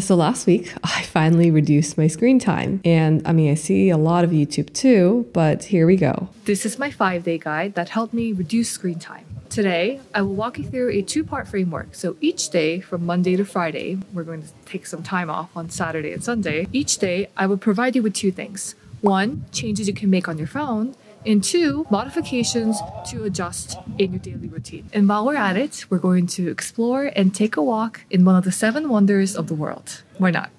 So last week, I finally reduced my screen time. And I mean, I see a lot of YouTube too, but here we go. This is my 5-day guide that helped me reduce screen time. Today, I will walk you through a 2-part framework. So each day from Monday to Friday, we're going to take some time off on Saturday and Sunday. Each day, I will provide you with 2 things. 1, changes you can make on your phone. And 2, modifications to adjust in your daily routine. And while we're at it, we're going to explore and take a walk in one of the 7 wonders of the world. Why not?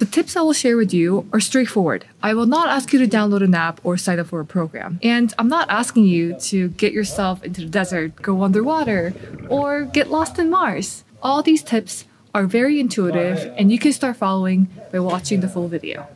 The tips I will share with you are straightforward. I will not ask you to download an app or sign up for a program. And I'm not asking you to get yourself into the desert, go underwater, or get lost in Mars. All these tips are very intuitive, and you can start following by watching the full video.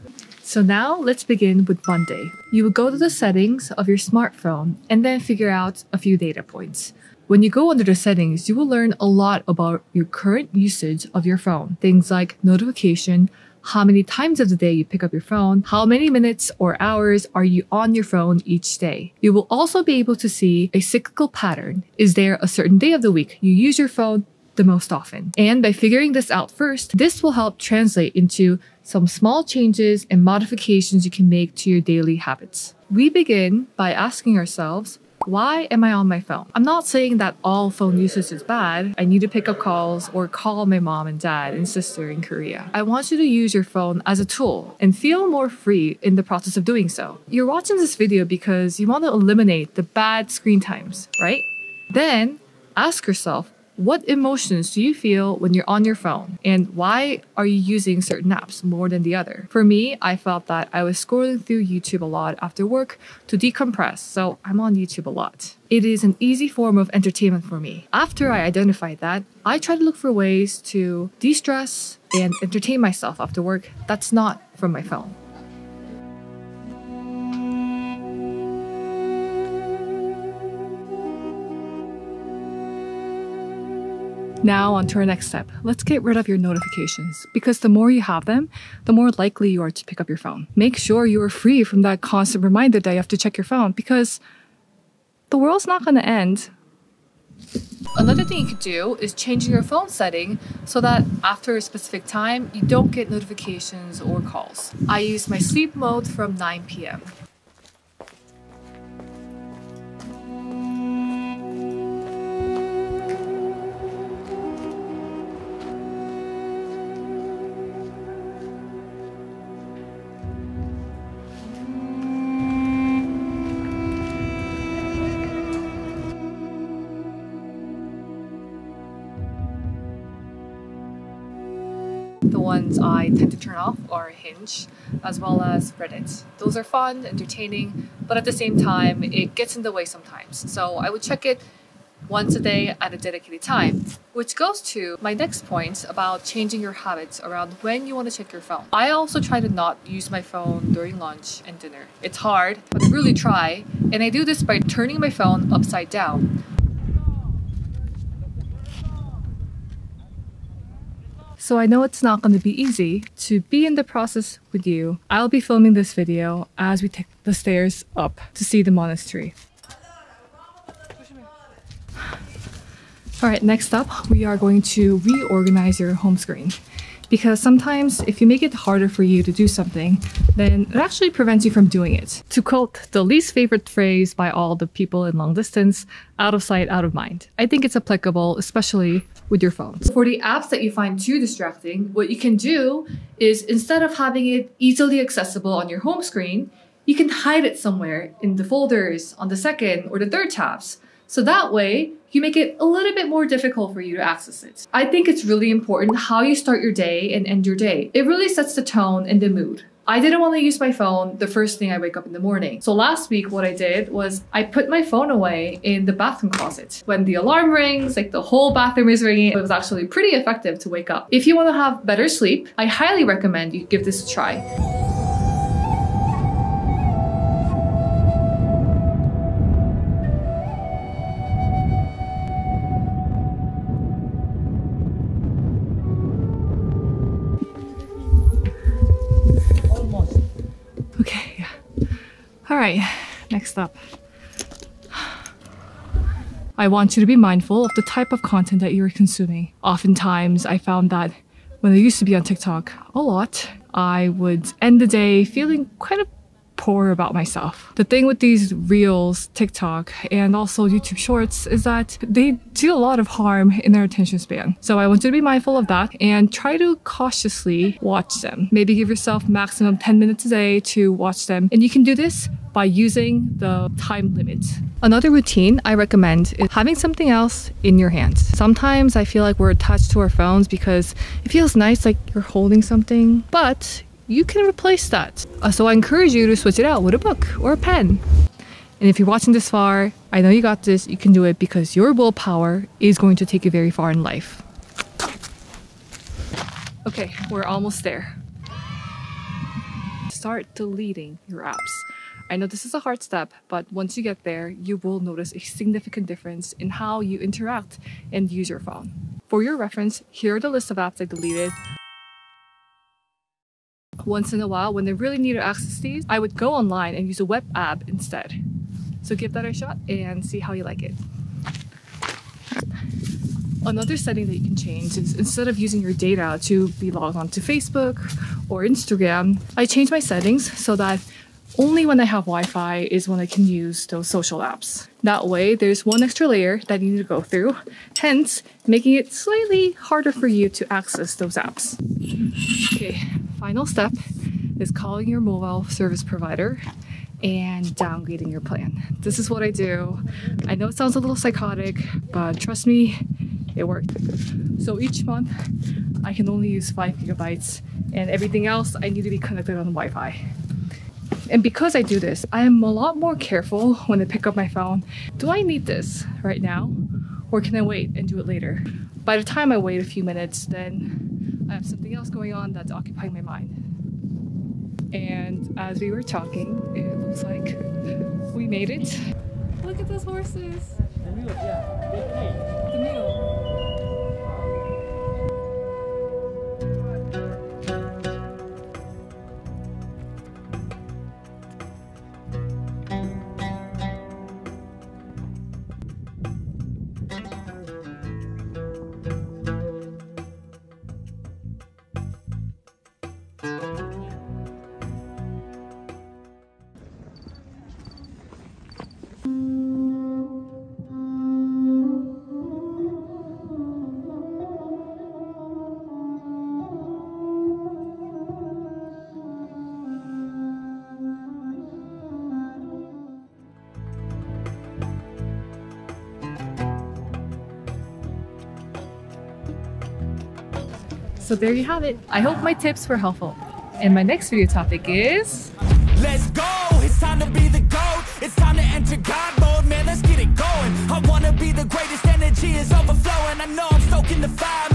So now let's begin with Monday. You will go to the settings of your smartphone and then figure out a few data points. When you go under the settings, you will learn a lot about your current usage of your phone. Things like notification, how many times of the day you pick up your phone, how many minutes or hours are you on your phone each day. You will also be able to see a cyclical pattern. Is there a certain day of the week you use your phone the most often? And by figuring this out first, this will help translate into some small changes and modifications you can make to your daily habits. We begin by asking ourselves, why am I on my phone? I'm not saying that all phone usage is bad. I need to pick up calls or call my mom and dad and sister in Korea. I want you to use your phone as a tool and feel more free in the process of doing so. You're watching this video because you want to eliminate the bad screen times, right? Then ask yourself, what emotions do you feel when you're on your phone? And why are you using certain apps more than the other? For me, I felt that I was scrolling through YouTube a lot after work to decompress, so I'm on YouTube a lot. It is an easy form of entertainment for me. After I identified that, I try to look for ways to de-stress and entertain myself after work that's not from my phone. Now on to our next step. Let's get rid of your notifications, because the more you have them, the more likely you are to pick up your phone. Make sure you are free from that constant reminder that you have to check your phone, because the world's not going to end. Another thing you could do is changing your phone setting so that after a specific time, you don't get notifications or calls. I use my sleep mode from 9 p.m. The ones I tend to turn off are Hinge, as well as Reddit. Those are fun, entertaining, but at the same time, it gets in the way sometimes. So I would check it once a day at a dedicated time, which goes to my next point about changing your habits around when you want to check your phone. I also try to not use my phone during lunch and dinner. It's hard, but I really try, and I do this by turning my phone upside down. So I know it's not going to be easy to be in the process with you. I'll be filming this video as we take the stairs up to see the monastery. All right, next up, we are going to reorganize your home screen, because sometimes if you make it harder for you to do something, then it actually prevents you from doing it. To quote the least favorite phrase by all the people in long distance, out of sight, out of mind. I think it's applicable, especially with your phone. For the apps that you find too distracting, what you can do is, instead of having it easily accessible on your home screen, you can hide it somewhere in the folders on the 2nd or the 3rd tabs. So that way, you make it a little bit more difficult for you to access it. I think it's really important how you start your day and end your day. It really sets the tone and the mood. I didn't want to use my phone the first thing I wake up in the morning. So last week, what I did was I put my phone away in the bathroom closet. When the alarm rings, like the whole bathroom is ringing. It was actually pretty effective to wake up. If you want to have better sleep, I highly recommend you give this a try. Alright, next up. I want you to be mindful of the type of content that you are consuming. Oftentimes, I found that when I used to be on TikTok a lot, I would end the day feeling kind of poor about myself. The thing with these reels, TikTok, and also YouTube shorts is that they do a lot of harm in their attention span. So I want you to be mindful of that and try to cautiously watch them. Maybe give yourself maximum 10 minutes a day to watch them. And you can do this by using the time limit. Another routine I recommend is having something else in your hands. Sometimes I feel like we're attached to our phones because it feels nice, like you're holding something, but you can replace that. So I encourage you to switch it out with a book or a pen. And if you're watching this far, I know you got this, you can do it, because your willpower is going to take you very far in life. Okay, we're almost there. Start deleting your apps. I know this is a hard step, but once you get there, you will notice a significant difference in how you interact and use your phone. For your reference, here are the list of apps I deleted. Once in a while, when I really needed access to these, I would go online and use a web app instead. So give that a shot and see how you like it. Another setting that you can change is, instead of using your data to be logged onto Facebook or Instagram, I change my settings so that only when I have Wi-Fi is when I can use those social apps. That way, there's one extra layer that you need to go through, hence making it slightly harder for you to access those apps. Okay, final step is calling your mobile service provider and downgrading your plan. This is what I do. I know it sounds a little psychotic, but trust me, it worked. So each month, I can only use 5 gigabytes, and everything else I need to be connected on Wi-Fi. And because I do this, I am a lot more careful when I pick up my phone. Do I need this right now? Or can I wait and do it later? By the time I wait a few minutes, then I have something else going on that's occupying my mind. And as we were talking, it looks like we made it. Look at those horses. The mule, yeah. The mule. So there you have it. I hope my tips were helpful. And my next video topic is... Let's go! It's time to be the GOAT. It's time to enter God mode, man. Let's get it going. I want to be the greatest. Energy is overflowing. I know I'm stoking the fire.